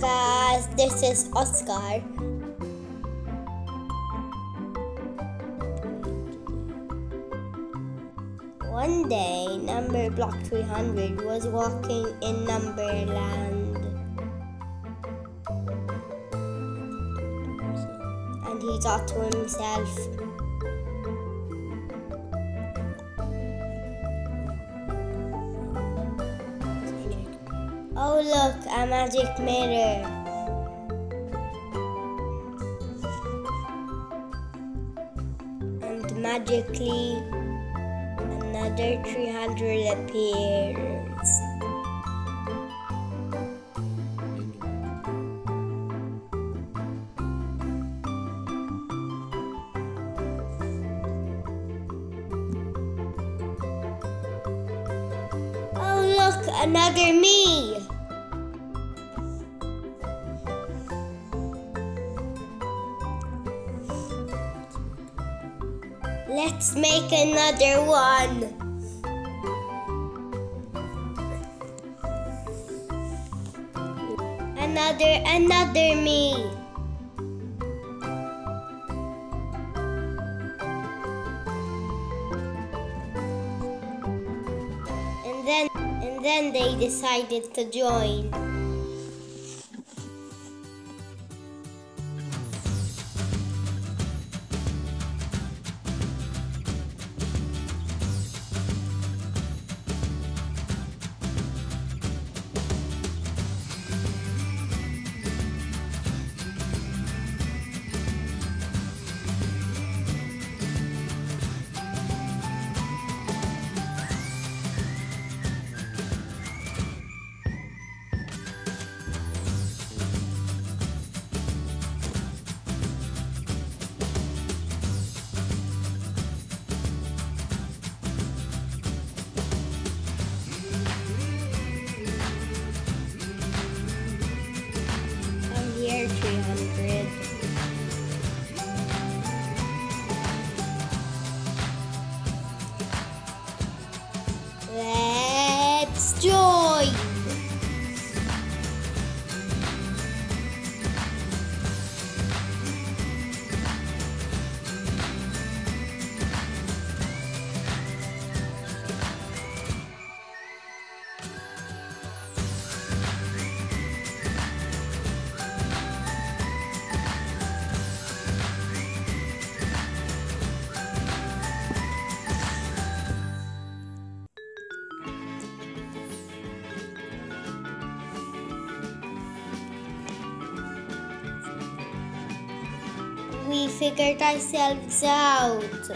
Hi guys, this is Oscar. One day, number block 300 was walking in Numberland, and he thought to himself, "Oh look, a magic mirror." And magically, another 300 appears. "Oh look, another me." "Let's make another one." Another me. And then they decided to join. Let's join. We figured ourselves out.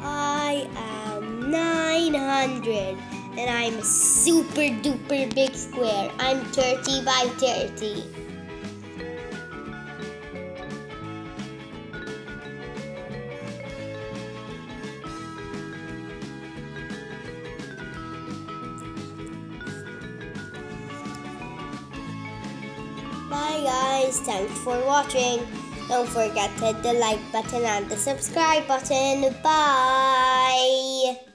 I am 900 and I'm a super duper big square. I'm 30 by 30. Bye guys, thanks for watching. Don't forget to hit the like button and the subscribe button. Bye!